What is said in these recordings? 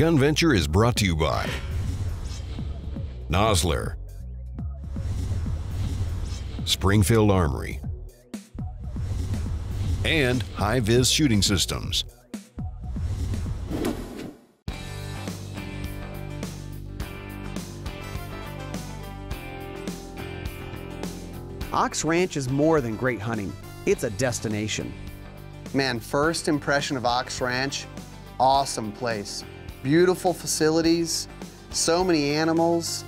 GunVenture is brought to you by Nosler, Springfield Armory, and High Viz Shooting Systems. Ox Ranch is more than great hunting. It's a destination. Man, first impression of Ox Ranch, awesome place. Beautiful facilities, so many animals.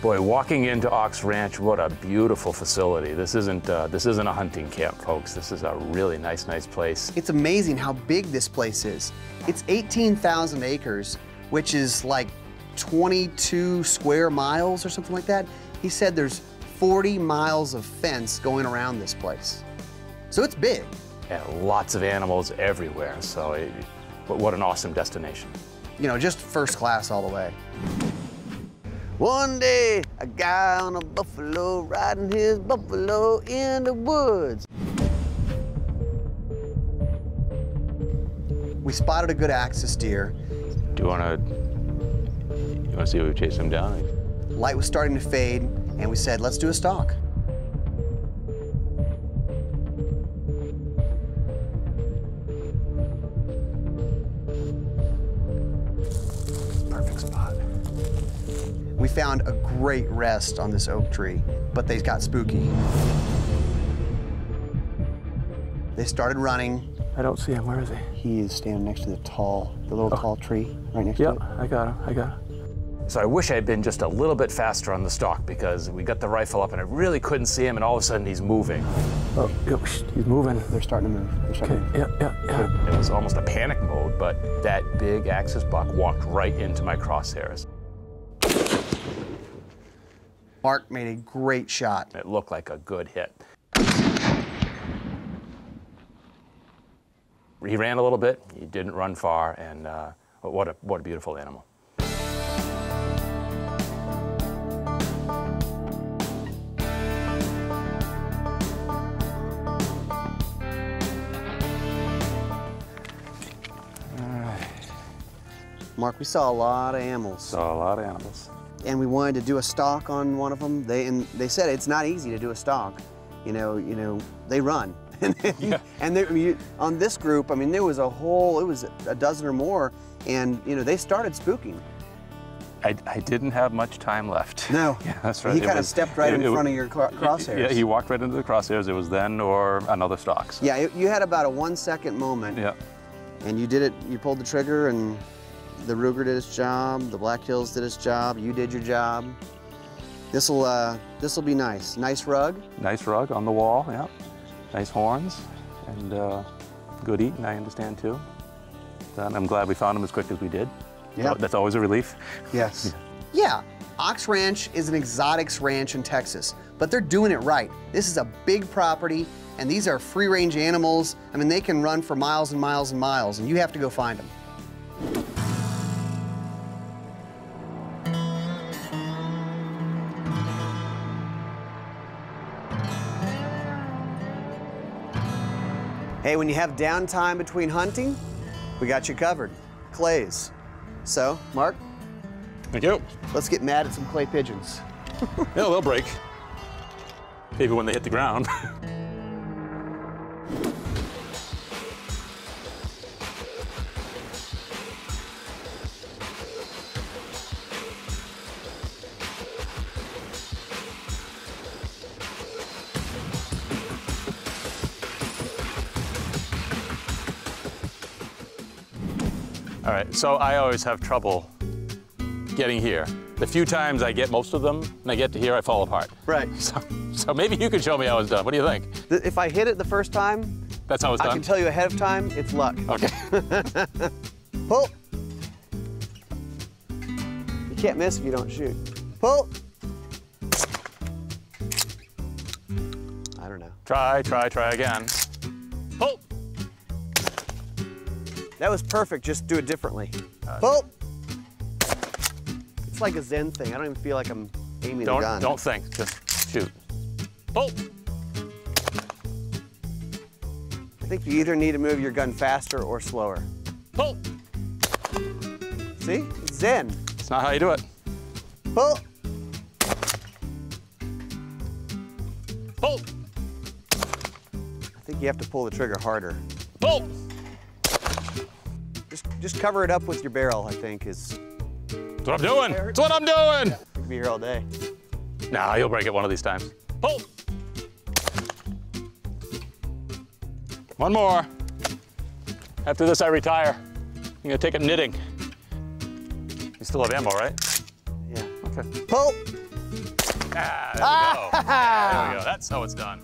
Boy, walking into Ox Ranch, what a beautiful facility. This isn't a hunting camp, folks. This is a really nice place. It's amazing how big this place is. It's 18,000 acres, which is like 22 square miles or something like that. He said there's 40 miles of fence going around this place. So it's big. And lots of animals everywhere, so what an awesome destination. You know, just first class all the way. One day, a guy on a buffalo riding his buffalo in the woods. We spotted a good axis deer. You wanna see if we chase him down? Light was starting to fade, and we said, let's do a stalk. We found a great rest on this oak tree, but they got spooky. They started running. I don't see him. Where is he? He is standing next to the little tall tree right next to it. Yeah, I got him. So I wish I had been just a little bit faster on the stalk because we got the rifle up and I really couldn't see him, and all of a sudden he's moving. Oh, he's moving. They're starting to move. Yeah. It was almost a panic mode, but that big axis buck walked right into my crosshairs. Mark made a great shot. It looked like a good hit. He ran a little bit, he didn't run far, and what a beautiful animal. All right. Mark, we saw a lot of animals. And we wanted to do a stalk on one of them. They said it's not easy to do a stalk. You know, they run. On this group, I mean, there was it was a dozen or more, and you know, they started spooking. I didn't have much time left. No, yeah, that's right. He kind of stepped right in front of your crosshairs. Yeah, he walked right into the crosshairs. It was then or another stalk. So. Yeah, you had about a 1 second moment. Yeah, and you did it. You pulled the trigger and. The Ruger did its job, the Black Hills did its job, you did your job. This'll be nice. Nice rug. Nice rug on the wall, yeah. Nice horns, and good eating, I understand, too. And I'm glad we found them as quick as we did. Yeah. That's always a relief. Yes. Yeah, Ox Ranch is an exotics ranch in Texas, but they're doing it right. This is a big property, and these are free-range animals. I mean, they can run for miles and miles and miles, and you have to go find them. Hey, when you have downtime between hunting, we got you covered. Clays. So, Mark? Thank you. Let's get mad at some clay pigeons. No, they'll break. Maybe when they hit the ground. All right, so I always have trouble getting here. The few times I get most of them, and I get to here, I fall apart. Right. So maybe you could show me how it's done. What do you think? If I hit it the first time, that's how it's done? I can tell you ahead of time, it's luck. Okay. Pull. You can't miss if you don't shoot. Pull. I don't know. Try again. Pull. That was perfect, just do it differently. Pull! It's like a Zen thing, I don't even feel like I'm aiming the gun. Don't think, just shoot. Pull! I think you either need to move your gun faster or slower. Pull! See? Zen. It's not how you do it. Pull. Pull. I think you have to pull the trigger harder. Pull. Just cover it up with your barrel, I think, is... That's what I'm doing. That's what I'm doing. Yeah, I could be here all day. Nah, you'll break it one of these times. Pull. One more. After this, I retire. I'm gonna take up knitting. You still have ammo, right? Yeah. Okay. Pull. Ah, there we go. Ah, there we go. That's how it's done.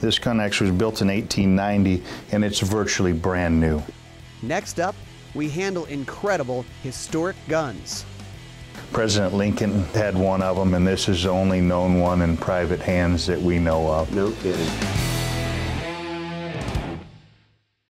This gun actually was built in 1890, and it's virtually brand new. Next up, we handle incredible historic guns. President Lincoln had one of them, and this is the only known one in private hands that we know of. No kidding.